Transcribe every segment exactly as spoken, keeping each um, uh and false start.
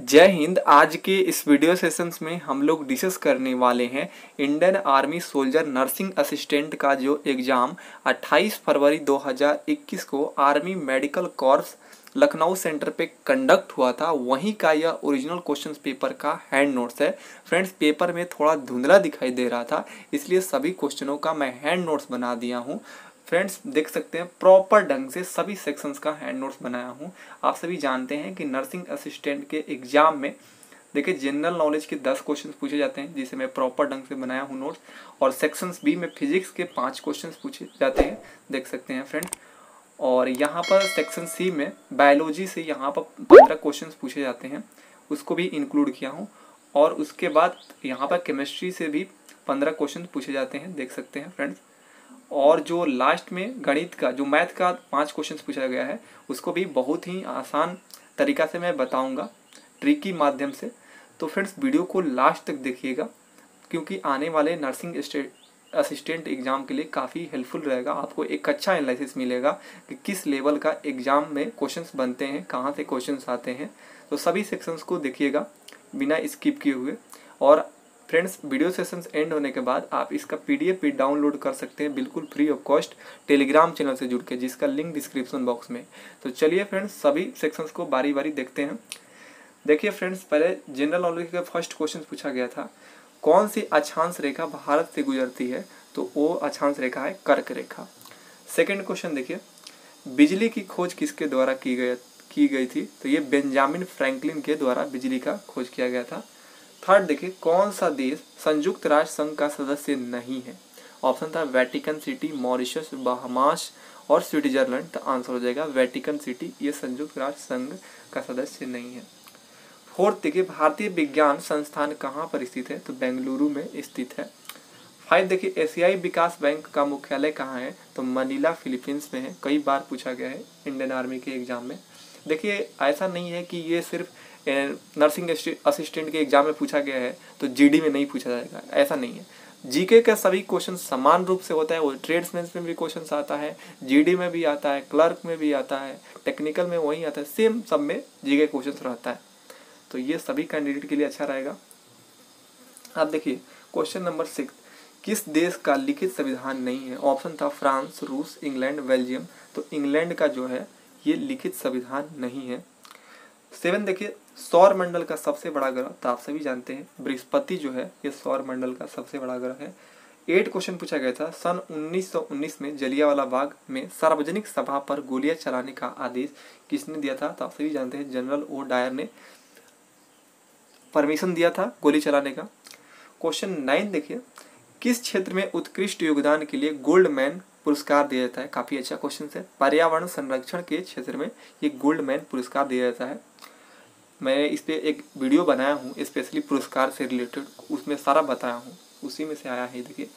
जय हिंद। आज के इस वीडियो सेशंस में हम लोग डिस्कस करने वाले हैं Indian army soldier nursing assistant का जो एग्ज़ाम अट्ठाईस फरवरी दो हज़ार इक्कीस को army medical corps Lucknow centre पे कंडक्ट हुआ था, वहीं का यह ओरिजिनल क्वेश्चन पेपर का हैंड नोट्स है। फ्रेंड्स, पेपर में थोड़ा धुंधला दिखाई दे रहा था, इसलिए सभी क्वेश्चनों का मैं हैंड नोट्स बना दिया हूँ। फ्रेंड्स, देख सकते हैं प्रॉपर ढंग से सभी सेक्शंस का हैंड नोट्स बनाया हूँ। आप सभी जानते हैं कि नर्सिंग असिस्टेंट के एग्जाम में देखिए जनरल नॉलेज के दस क्वेश्चंस पूछे जाते हैं, जिसे मैं प्रॉपर ढंग से बनाया हूँ नोट्स, और सेक्शंस बी में फिजिक्स के पाँच क्वेश्चंस पूछे जाते हैं, देख सकते हैं फ्रेंड्स। और यहाँ पर सेक्शन सी में बायोलॉजी से यहाँ पर पंद्रह क्वेश्चंस पूछे जाते हैं, उसको भी इंक्लूड किया हूँ। और उसके बाद यहाँ पर केमिस्ट्री से भी पंद्रह क्वेश्चन पूछे जाते हैं, देख सकते हैं फ्रेंड्स। और जो लास्ट में गणित का जो मैथ का पांच क्वेश्चंस पूछा गया है, उसको भी बहुत ही आसान तरीका से मैं बताऊंगा ट्रिक के माध्यम से। तो फ्रेंड्स, वीडियो को लास्ट तक देखिएगा, क्योंकि आने वाले नर्सिंग असिस्टेंट एग्ज़ाम के लिए काफ़ी हेल्पफुल रहेगा। आपको एक अच्छा एनालिसिस मिलेगा कि किस लेवल का एग्ज़ाम में क्वेश्चंस बनते हैं, कहाँ से क्वेश्चंस आते हैं। तो सभी सेक्शंस को देखिएगा बिना स्किप किए हुए। और फ्रेंड्स, वीडियो सेशंस एंड होने के बाद आप इसका पीडीएफ भी डाउनलोड कर सकते हैं बिल्कुल free of cost Telegram channel से जुड़ के, जिसका लिंक डिस्क्रिप्शन बॉक्स में। तो चलिए फ्रेंड्स, सभी सेक्शंस को बारी बारी देखते हैं। देखिए फ्रेंड्स, पहले जनरल नॉलेज का फर्स्ट क्वेश्चन पूछा गया था, कौन सी अक्षांश रेखा भारत से गुजरती है? तो वो अक्षांश रेखा है कर्क रेखा। सेकेंड क्वेश्चन देखिए, बिजली की खोज किसके द्वारा की गई की गई थी? तो ये बेंजामिन फ्रैंकलिन के द्वारा बिजली का खोज किया गया था। थर्ड देखिए, कौन सा देश संयुक्त राष्ट्र संघ का सदस्य नहीं है? ऑप्शन था वेटिकन सिटी, मॉरिशस, बहामास और स्विट्जरलैंड। तो आंसर हो जाएगा वेटिकन सिटी, ये संयुक्त राष्ट्र संघ का सदस्य नहीं है। फोर्थ देखिए, भारतीय विज्ञान संस्थान कहाँ पर स्थित है? तो बेंगलुरु में स्थित है। फाइव देखिए, एशियाई विकास बैंक का मुख्यालय कहाँ है? तो मनीला, फिलीपींस में है। कई बार पूछा गया है इंडियन आर्मी के एग्जाम में। देखिए, ऐसा नहीं है कि ये सिर्फ नर्सिंग असिस्टेंट के एग्जाम में पूछा गया है तो जीडी में नहीं पूछा जाएगा, ऐसा नहीं है। जीके के सभी क्वेश्चन समान रूप से होता है, वो ट्रेड्समैन में भी क्वेश्चन आता है, जीडी में भी आता है, क्लर्क में भी आता है, टेक्निकल में वही आता है, सेम सब में जीके क्वेश्चन रहता है। तो ये सभी कैंडिडेट के लिए अच्छा रहेगा। अब देखिए क्वेश्चन नंबर सिक्स, किस देश का लिखित संविधान नहीं है? ऑप्शन था फ्रांस, रूस, इंग्लैंड, बेल्जियम। तो इंग्लैंड का जो है ये लिखित संविधान नहीं है। सेवन देखिए, सौर मंडल का सबसे बड़ा ग्रह, तो आप सभी जानते हैं बृहस्पति जो है ये सौर मंडल का सबसे बड़ा ग्रह है। एट क्वेश्चन पूछा गया था, सन उन्नीस सौ उन्नीस में जलियांवाला बाग में सार्वजनिक सभा पर गोलियां चलाने का आदेश किसने दिया था? तो आप सभी जानते हैं जनरल ओ डायर ने परमिशन दिया था गोली चलाने का। क्वेश्चन नाइन देखिए, किस क्षेत्र में उत्कृष्ट योगदान के लिए गोल्डमैन पुरस्कार दिया जाता है? काफ़ी अच्छा क्वेश्चन है। पर्यावरण संरक्षण के क्षेत्र में ये गोल्डमैन पुरस्कार दिया जाता है। मैं इस पर एक वीडियो बनाया हूँ स्पेशली पुरस्कार से रिलेटेड, उसमें सारा बताया हूँ, उसी में से आया है। देखिए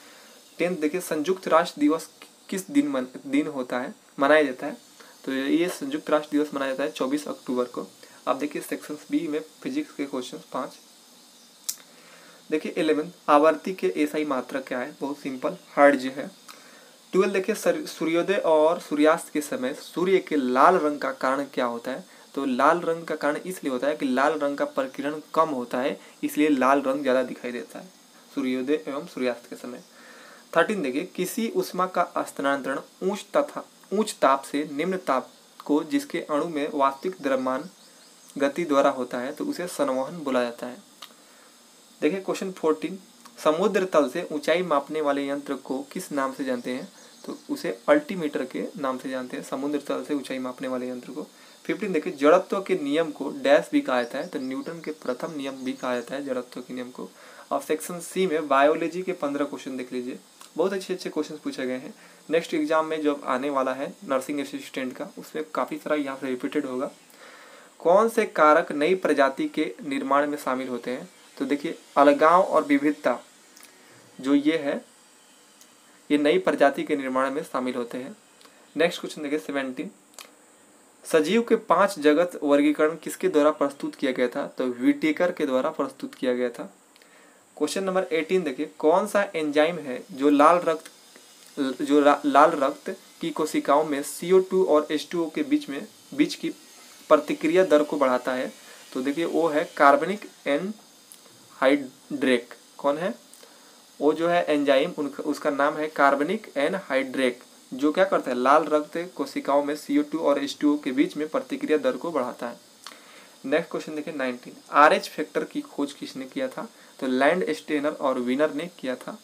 टेंथ देखिए, संयुक्त राष्ट्र दिवस किस दिन मन, दिन होता है मनाया जाता है? तो ये संयुक्त राष्ट्र दिवस मनाया जाता है चौबीस अक्टूबर को। अब देखिए सेक्शन बी में फिजिक्स के क्वेश्चन पाँच। देखिए इलेवेंथ, आवर्ती के एसआई मात्रक क्या है? बहुत सिंपल, हर्ट्ज है। ट्वेल्व देखिए, सूर्योदय और सूर्यास्त के समय सूर्य के लाल रंग का कारण क्या होता है? तो लाल रंग का कारण इसलिए होता है कि लाल रंग का प्रकीर्णन कम होता है, इसलिए लाल रंग ज़्यादा दिखाई देता है सूर्योदय एवं सूर्यास्त के समय। थर्टीन देखिए, किसी ऊष्मा का स्थानांतरण ऊंच तथा ऊंच ताप से निम्न ताप को जिसके अणु में वास्तविक द्रव्यमान गति द्वारा होता है, तो उसे संवहन बोला जाता है। देखिए क्वेश्चन फोर्टीन, समुद्र तल से ऊंचाई मापने वाले यंत्र को किस नाम से जानते हैं? तो उसे अल्टीमीटर के नाम से जानते हैं, समुद्र तल से ऊंचाई मापने वाले यंत्र को। फिफ्टीन देखिए, जड़त्व के नियम को डैश भी कहा जाता है, तो न्यूटन के प्रथम नियम भी कहा जाता है जड़त्व के नियम को। और सेक्शन सी में बायोलॉजी के पंद्रह क्वेश्चन देख लीजिए, बहुत अच्छे अच्छे क्वेश्चन पूछे गए हैं। नेक्स्ट एग्जाम में जो आने वाला है नर्सिंग असिस्टेंट का, उसमें काफ़ी सारा यहाँ से रिपीटेड होगा। कौन से कारक नई प्रजाति के निर्माण में शामिल होते हैं? तो देखिए अलगाव और विविधता जो ये है, ये नई प्रजाति के निर्माण में शामिल होते हैं। नेक्स्ट क्वेश्चन देखिए सेवेंटीन, सजीव के पांच जगत वर्गीकरण किसके द्वारा प्रस्तुत किया गया था? तो व्हिटेकर के द्वारा प्रस्तुत किया गया था। क्वेश्चन नंबर अठारह देखिए, कौन सा एंजाइम है जो लाल रक्त जो लाल रक्त की कोशिकाओं में सी ओ टू और एच टू ओ के बीच में बीच की प्रतिक्रिया दर को बढ़ाता है? तो देखिए ओ है कार्बनिक एनहाइड्रेक, कौन है वो जो है एंजाइम, उनका उसका नाम है कार्बनिक एनहाइड्रेक, जो क्या करता है लाल रक्त कोशिकाओं में सी ओ टू और एच टू ओ के बीच में प्रतिक्रिया दर को बढ़ाता है। नेक्स्ट क्वेश्चन देखिए नाइनटीन, आरएच फैक्टर की खोज किसने किया था? तो लैंडस्टाइनर और विनर ने किया था।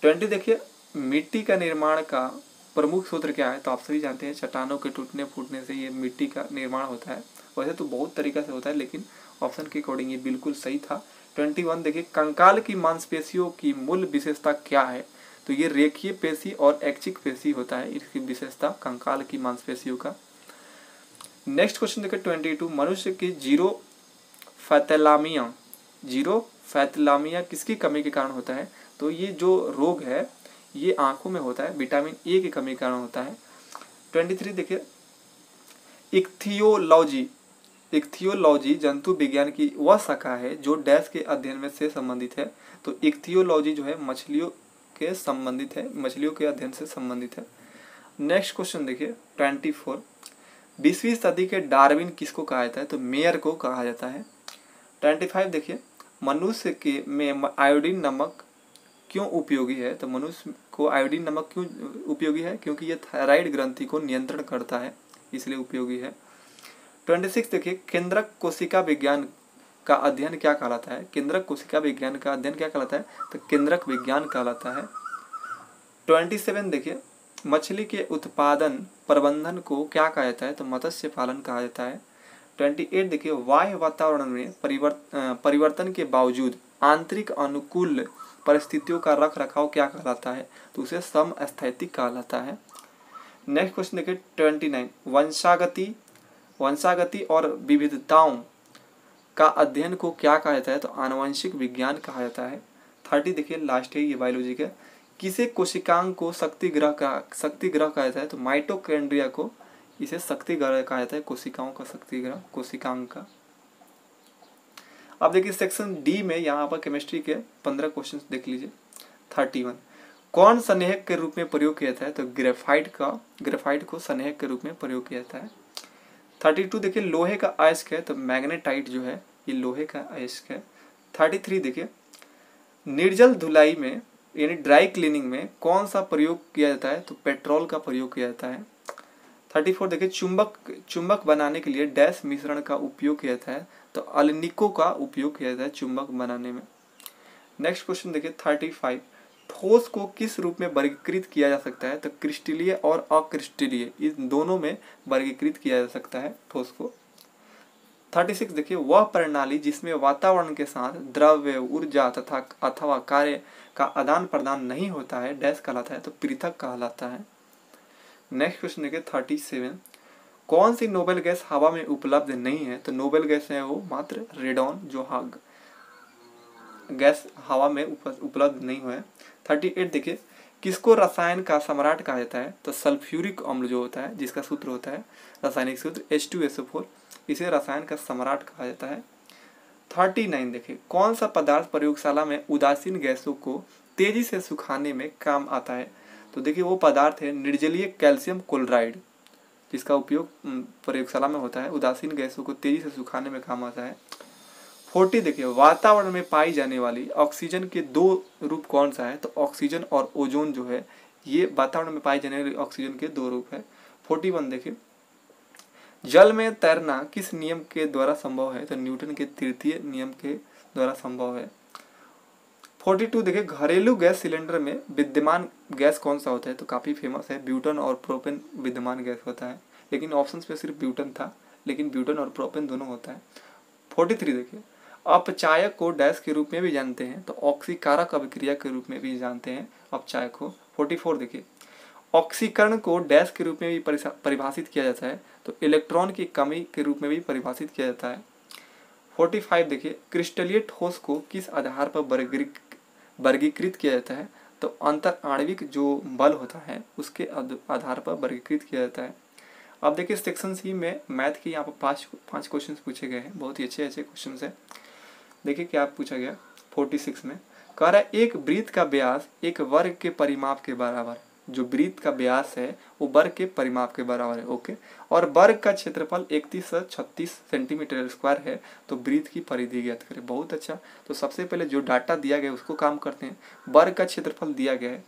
ट्वेंटी देखिए मिट्टी का निर्माण का प्रमुख सूत्र क्या है? तो आप सभी जानते हैं चट्टानों के टूटने फूटने से ये मिट्टी का निर्माण होता है, वैसे तो बहुत तरीका से होता है लेकिन ऑप्शन के अकॉर्डिंग ये बिल्कुल सही था। इक्कीस देखिए कंकाल की मांसपेशियों की मूल विशेषता क्या है? तो ये रेखीय पेशी और ऐच्छिक पेशी होता है, इसकी विशेषता कंकाल की मांसपेशियों का। नेक्स्ट क्वेश्चन देखिए बाईस, मनुष्य की जीरोफैथैलामिया जीरोफैथैलामिया किसकी कमी के कारण होता है? तो ये जो रोग है ये आंखों में होता है, विटामिन ए की कमी के कारण होता है। तेईस देखिए इक्थियोलॉजी इक्थियोलॉजी जंतु विज्ञान की वह शाखा है जो डैश के अध्ययन में से संबंधित है, तो इक्थियोलॉजी जो है मछलियों के संबंधित है, मछलियों के अध्ययन से संबंधित है। नेक्स्ट क्वेश्चन देखिए चौबीस, बीसवीं सदी के डार्विन किसको कहा जाता है? तो मेयर को कहा जाता है। पच्चीस देखिए मनुष्य के में आयोडीन नमक क्यों उपयोगी है? तो मनुष्य को आयोडीन नमक क्यों उपयोगी है? क्योंकि ये थायराइड ग्रंथि को नियंत्रण करता है, इसलिए उपयोगी है। छब्बीस देखिए केंद्रक कोशिका विज्ञान का अध्ययन क्या कहलाता है? केंद्रक कोशिका विज्ञान का अध्ययन क्या कहलाता है? तो केंद्रक विज्ञान कहलाता है। सत्ताईस देखिए मछली के उत्पादन प्रबंधन को क्या कहा जाता है? तो मत्स्य पालन कहा जाता है। अट्ठाईस देखिए वायु वातावरण में परिवर्तन परिवर्तन के बावजूद आंतरिक अनुकूल परिस्थितियों का रख रखाव क्या कहलाता है? तो उसे समस्थैतिक कहलाता है। नेक्स्ट क्वेश्चन देखिए उनतीस, वंशागति वंशागति और विविधताओं का अध्ययन को क्या कहा जाता है? तो आनुवंशिक विज्ञान कहा जाता है। तीस देखिए लास्ट है ये बायोलॉजी का, किसे कोशिकांग को शक्ति ग्रह का शक्ति ग्रह कहा जाता है? तो माइटोकॉन्ड्रिया को इसे शक्ति ग्रह कहा जाता है, कोशिकाओं का शक्ति ग्रह कोशिकांग का। अब देखिए सेक्शन डी में यहाँ पर केमिस्ट्री के पंद्रह क्वेश्चन देख लीजिए। इकतीस, कौन सनेहक के रूप में प्रयोग किया जाता है? तो ग्रेफाइट का ग्रेफाइट को सनेहक के रूप में प्रयोग किया जाता है। बत्तीस देखिए लोहे का अयस्क है, तो मैग्नेटाइट जो है ये लोहे का अयस्क है। तैंतीस देखिए निर्जल धुलाई में यानी ड्राई क्लीनिंग में कौन सा प्रयोग किया जाता है? तो पेट्रोल का प्रयोग किया जाता है। चौंतीस देखिए चुंबक चुंबक बनाने के लिए डैश मिश्रण का उपयोग किया जाता है, तो अल्निको का उपयोग किया जाता है चुंबक बनाने में। नेक्स्ट क्वेश्चन देखिए पैंतीस, ठोस को किस रूप में वर्गीकृत किया जा सकता है? तो क्रिस्टलीय और अक्रिस्टलीय इन दोनों में वर्गीकृत किया जा सकता है ठोस को। छत्तीस देखिए वह प्रणाली जिसमें वातावरण के साथ द्रव्य ऊर्जा तथा अथवा कार्य का आदान प्रदान नहीं होता है डैश कहलाता है, तो पृथक कहलाता है। नेक्स्ट क्वेश्चन देखिए सैंतीस, कौन सी नोबेल गैस हवा में उपलब्ध नहीं है? तो नोबेल गैस है वो मात्र रेडॉन जो हाग गैस हवा में उपलब्ध नहीं हुआ है। अड़तीस देखिए किसको रसायन का सम्राट कहा जाता है? तो सल्फ्यूरिक अम्ल जो होता है जिसका सूत्र होता है रासायनिक सूत्र H two S O four, इसे रसायन का सम्राट कहा जाता है। उनतालीस देखिए कौन सा पदार्थ प्रयोगशाला में उदासीन गैसों को तेजी से सुखाने में काम आता है? तो देखिए वो पदार्थ है निर्जलीय कैल्शियम क्लोराइड, जिसका उपयोग प्रयोगशाला में होता है उदासीन गैसों को तेजी से सुखाने में काम आता है। फोर्टी देखिए वातावरण में पाई जाने वाली ऑक्सीजन के दो रूप कौन सा है? तो ऑक्सीजन और ओजोन जो है ये वातावरण में पाई जाने वाली ऑक्सीजन के दो रूप है। फोर्टी वन देखिए जल में तैरना किस नियम के द्वारा संभव है? तो न्यूटन के तृतीय नियम के द्वारा संभव है। फोर्टी टू देखिए घरेलू गैस सिलेंडर में विद्यमान गैस कौन सा होता है? तो काफ़ी फेमस है ब्यूटन और प्रोपेन विद्यमान गैस होता है, लेकिन ऑप्शन पे सिर्फ ब्यूटन था, लेकिन ब्यूटन और प्रोपेन दोनों होता है। फोर्टी थ्री देखिए अपचायक को डैश के रूप में भी जानते हैं, तो ऑक्सीकारक अभिक्रिया के रूप में भी जानते हैं अपचायक को। फोर्टी फोर देखिए ऑक्सीकरण को डैश के रूप में भी परिभाषित किया जाता है, तो इलेक्ट्रॉन की कमी के रूप में भी परिभाषित किया जाता है। पैंतालीस देखिए क्रिस्टलीय ठोस को किस आधार पर वर्गीकृत किया जाता है? तो अंतर आणविक जो बल होता है उसके आधार पर वर्गीकृत किया जाता है। अब देखिए सेक्शन सी में मैथ के यहाँ पर पाँच पाँच क्वेश्चन पूछे गए हैं, बहुत ही अच्छे अच्छे क्वेश्चन है। देखिए क्या पूछा गया। छियालीस में कह रहा है एक वृत्त का व्यास एक वर्ग के परिमाप के बराबर, जो वृत्त का व्यास है वो वर्ग के परिमाप के बराबर है। ओके, और वर्ग का क्षेत्रफल इकतीस से छत्तीस सेंटीमीटर स्क्वायर है। तो वृत्त की परिधि ज्ञात करें। बहुत अच्छा, तो सबसे पहले जो डाटा दिया गया उसको काम करते हैं। वर्ग का क्षेत्रफल दिया गया है,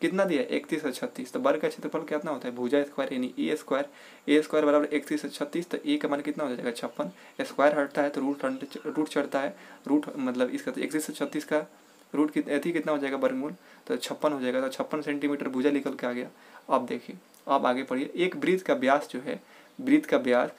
कितना दिया है? इकतीस से छत्तीस। तो वर्ग का क्षेत्रफल कितना होता है? भुजा स्क्वायर यानी ए स्क्वायर, ए स्क्वायर बराबर इकतीस से छत्तीस। तो ए का मान कितना हो जाएगा? छप्पन। स्क्वायर हटता है तो रूट रूट चढ़ता है, रूट मतलब इसका इकतीस से छत्तीस का रूट कित अति कितना हो जाएगा? वर्गमूल। तो छप्पन हो जाएगा। तो छप्पन सेंटीमीटर भुजा निकल के आ गया। अब देखिए, अब आगे पढ़िए। एक वृत्त का व्यास जो है, वृत्त का व्यास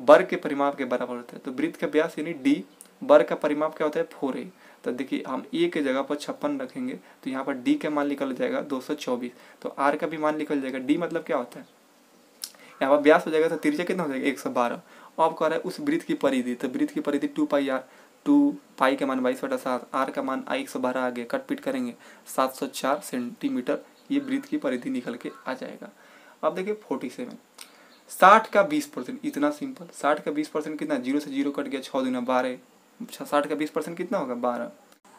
वर्ग के परिमाप के बराबर होता है। तो वृत्त का व्यास यानी डी, वर्ग का परिमाप क्या होता है? Four A. तो देखिए हम ए के जगह पर छप्पन रखेंगे तो यहाँ पर डी का मान निकल जाएगा दो सौ चौबीस। तो आर का भी मान निकल जाएगा। डी मतलब क्या होता है? यहाँ पर व्यास हो जाएगा तो त्रिज्या कितना हो जाएगा? एक सौ बारह। अब कह रहा है उस वृत्त की परिधि, तो वृत्त की परिधि two pi R, two pi का मान बाईस बटा सात, आर का मान आई एक सौ बारह आ गया, कटपीट करेंगे सात सौ चार सेंटीमीटर, ये वृत्त की परिधि निकल के आ जाएगा। अब देखिए फोर्टी सेवन, साठ का बीस परसेंट, इतना सिंपल। साठ का बीस परसेंट कितना? जीरो से जीरो कट गया, छः दुना बारह, साठ का बीस परसेंट कितना होगा? बारह।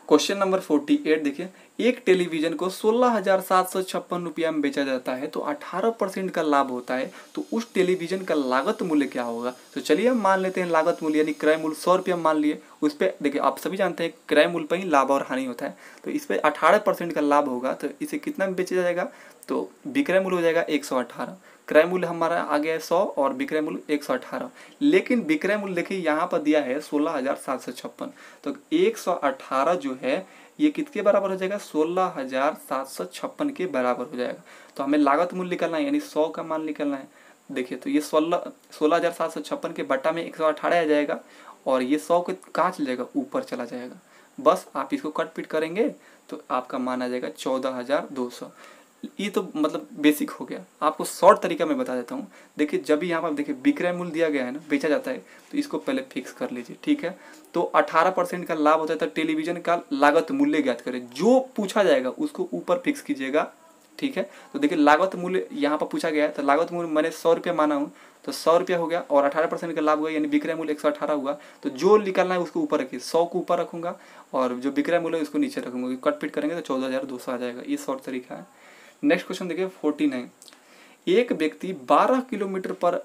क्वेश्चन नंबर फोर्टी एट देखिए, एक टेलीविजन को सोलह हजार सात सौ छप्पन रुपया में बेचा जाता है तो अठारह परसेंट का लाभ होता है, तो उस टेलीविजन का लागत मूल्य क्या होगा? तो चलिए हम मान लेते हैं लागत मूल्य यानी क्रय मूल्य सौ रुपया मान लिए। उस पर देखिए आप सभी जानते हैं क्रय मूल्य पर ही लाभ और हानि होता है, तो इस पर अठारह परसेंट का लाभ होगा। तो इसे कितना में बेचा जाएगा? तो विक्रय मूल्य हो जाएगा एक सौ अठारह। क्रय मूल्य हमारा आ गया है सौ और विक्रय मूल्य एक सौ अठारह, लेकिन विक्रय मूल्य देखिए यहाँ पर दिया है सोलह हजार सात सौ छप्पन। तो एक सौ अठारह जो है ये कितने बराबर हो जाएगा? सोलह हजार सात सौ छप्पन के बराबर हो जाएगा। तो हमें लागत मूल्य निकालना है यानी सौ का मान निकालना है। देखिए तो ये सोलह सोलह हजार सात सौ छप्पन के बटा में एक सौ अठारह आ जाएगा और ये सौ के कहाँ चला जाएगा? ऊपर चला जाएगा। बस आप इसको कट पिट करेंगे तो आपका मान आ जाएगा चौदह हजार दो सौ। ये तो मतलब बेसिक हो गया, आपको शॉर्ट तरीका मैं बता देता हूँ। देखिए जब भी यहाँ पर देखिए विक्रय मूल्य दिया गया है ना, बेचा जाता है, तो इसको पहले फिक्स कर लीजिए, ठीक है। तो अठारह परसेंट का लाभ होता है तो टेलीविजन का लागत मूल्य ज्ञात करें, जो पूछा जाएगा उसको ऊपर फिक्स कीजिएगा, ठीक है। तो देखिए लागत मूल्य यहाँ पर पूछा गया है, तो लागत मूल्य मैंने सौ रुपया माना हूँ, तो सौ रुपया हो गया और अठारह परसेंट का लाभ हुआ यानी विक्रय मूल्य एक सौ अठारह हुआ। तो जो निकालना है उसको ऊपर रखिए, सौ को ऊपर रखूँगा और जो विक्रय मूल्य है उसको नीचे रखूँगा। कटपिट करेंगे तो चौदह हजार दो सौ आ जाएगा। ये शॉर्ट तरीका है। नेक्स्ट क्वेश्चन देखिए फोर्टी नाइन, एक व्यक्ति बारह किलोमीटर पर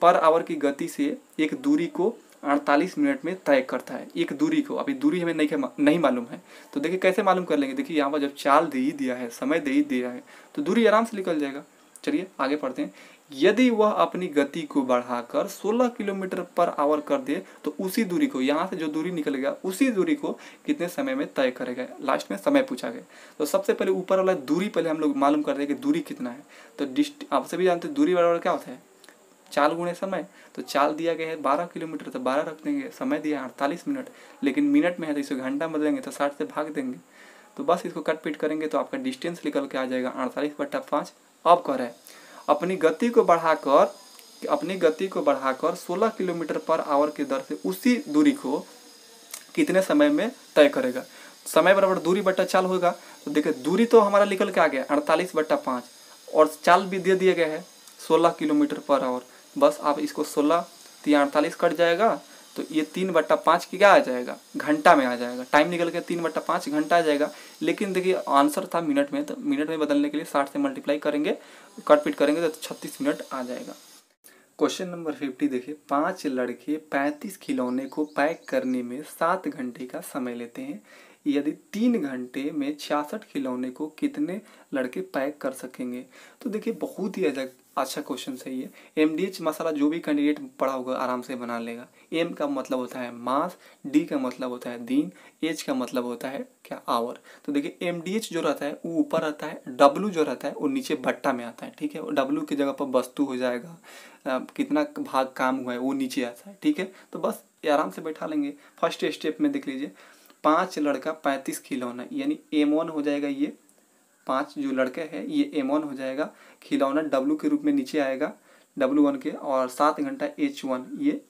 पर आवर की गति से एक दूरी को अड़तालीस मिनट में तय करता है। एक दूरी को, अभी दूरी हमें नहीं नहीं मालूम है, तो देखिए कैसे मालूम कर लेंगे? देखिए यहाँ पर जब चाल दे ही दिया है, समय दे ही दिया है, तो दूरी आराम से निकल जाएगा। चलिए आगे पढ़ते हैं। यदि वह अपनी गति को बढ़ाकर सोलह किलोमीटर पर आवर कर दे तो उसी दूरी को, यहाँ से जो दूरी निकलेगा उसी दूरी को कितने समय में तय करेगा? लास्ट में समय पूछा गया, तो सबसे पहले ऊपर वाला दूरी पहले हम लोग मालूम करते हैं कि दूरी कितना है। तो डिस्ट आप सभी जानते हैं दूरी बराबर क्या होता है? चाल गुणे समय। तो चाल दिया गया है बारह किलोमीटर तो बारह रख देंगे, समय दिया है अड़तालीस मिनट, लेकिन मिनट में है तो इसे घंटा बदलेंगे तो साठ से भाग देंगे। तो बस इसको कट पिट करेंगे तो आपका डिस्टेंस निकल के आ जाएगा अड़तालीस बट्टा पाँच। अब कह रहा है अपनी गति को बढ़ाकर अपनी गति को बढ़ाकर सोलह किलोमीटर पर आवर की दर से उसी दूरी को कितने समय में तय करेगा? समय बराबर दूरी बट्टा चाल होगा। तो देखिए दूरी तो हमारा निकल के आ गया अड़तालीस बट्टा पाँच और चाल भी दे दिया गया है सोलह किलोमीटर पर आवर। बस आप इसको सोलह तीन अड़तालीस कट जाएगा तो ये तीन बट्टा पाँच की क्या आ जाएगा? घंटा में आ जाएगा। टाइम निकल के तीन बट्टा पाँच घंटा आ जाएगा, लेकिन देखिए आंसर था मिनट में, तो मिनट में बदलने के लिए साठ से मल्टीप्लाई करेंगे, कटपिट करेंगे तो छत्तीस मिनट आ जाएगा। क्वेश्चन नंबर फिफ्टी देखिए, पांच लड़के पैंतीस खिलौने को पैक करने में सात घंटे का समय लेते हैं। यदि तीन घंटे में छियासठ खिलौने को कितने लड़के पैक कर सकेंगे? तो देखिए बहुत ही अजब अच्छा क्वेश्चन सही है। एमडीएच मसाला जो भी कैंडिडेट पढ़ा होगा आराम से बना लेगा। एम का मतलब होता है मास, डी का मतलब होता है दिन, एच का मतलब होता है क्या? आवर। तो देखिए एमडीएच जो रहता है वो ऊपर रहता है, डब्ल्यू जो रहता है वो नीचे बट्टा में आता है, ठीक है। डब्ल्यू की जगह पर वस्तु हो जाएगा, आ, कितना भाग काम हुआ है वो नीचे आता है, ठीक है। तो बस आराम से बैठा लेंगे। फर्स्ट स्टेप में देख लीजिए, पाँच लड़का पैंतीस खिलौना यानी एम वन हो जाएगा। ये पांच जो लड़के हैं ये एम वन हो जाएगा, खिलौना डब्लू के रूप में नीचे आएगा डब्लू वन के, और सात घंटा एच वन ये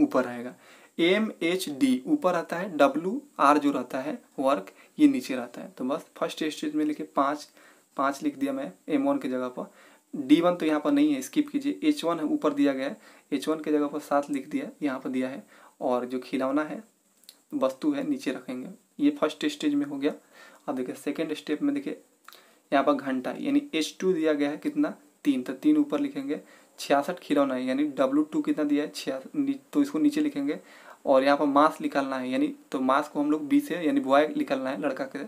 ऊपर आएगा। एम एच डी ऊपर आता है, डब्लू आर जो रहता है वर्क ये नीचे रहता है। तो बस फर्स्ट स्टेज में लिखे पाँच पाँच लिख दिया मैं एम वन की जगह पर। डी वन तो यहाँ पर नहीं है, स्किप कीजिए। एच वन है ऊपर दिया गया है, एच वन की जगह पर सात लिख दिया यहाँ पर दिया है, और जो खिलौना है वस्तु है नीचे रखेंगे। ये फर्स्ट स्टेज में हो गया। अब देखिए सेकेंड स्टेप में देखिए यहाँ पर घंटा यानी एच टू दिया गया है कितना तीन, तो तीन ऊपर लिखेंगे। छियासठ खिलौना है यानी डब्लू टू कितना दिया है छियासठ, तो इसको नीचे लिखेंगे। और यहाँ पर मास निकालना है यानी तो मास को हम लोग बी से यानी बॉय निकालना है, लड़का के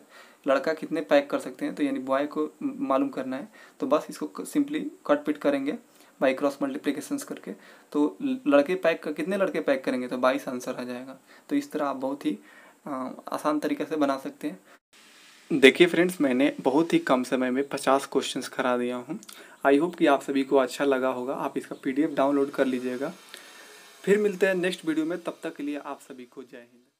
लड़का कितने पैक कर सकते हैं तो यानी बॉय को मालूम करना है। तो बस इसको सिंपली कट पिट करेंगे बाई क्रॉस मल्टीप्लिकेशन करके, तो लड़के पैक कितने लड़के पैक करेंगे तो बाईस आंसर आ जाएगा। तो इस तरह आप बहुत ही आसान तरीके से बना सकते हैं। देखिए फ्रेंड्स, मैंने बहुत ही कम समय में पचास क्वेश्चंस करा दिया हूँ। आई होप कि आप सभी को अच्छा लगा होगा। आप इसका पीडीएफ डाउनलोड कर लीजिएगा। फिर मिलते हैं नेक्स्ट वीडियो में, तब तक के लिए आप सभी को जय हिंद।